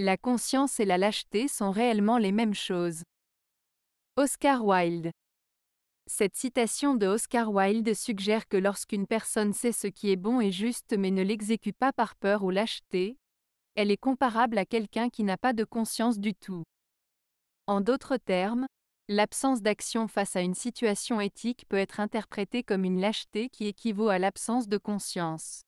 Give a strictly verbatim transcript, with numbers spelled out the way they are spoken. La conscience et la lâcheté sont réellement les mêmes choses. Oscar Wilde. Cette citation de Oscar Wilde suggère que lorsqu'une personne sait ce qui est bon et juste mais ne l'exécute pas par peur ou lâcheté, elle est comparable à quelqu'un qui n'a pas de conscience du tout. En d'autres termes, l'absence d'action face à une situation éthique peut être interprétée comme une lâcheté qui équivaut à l'absence de conscience.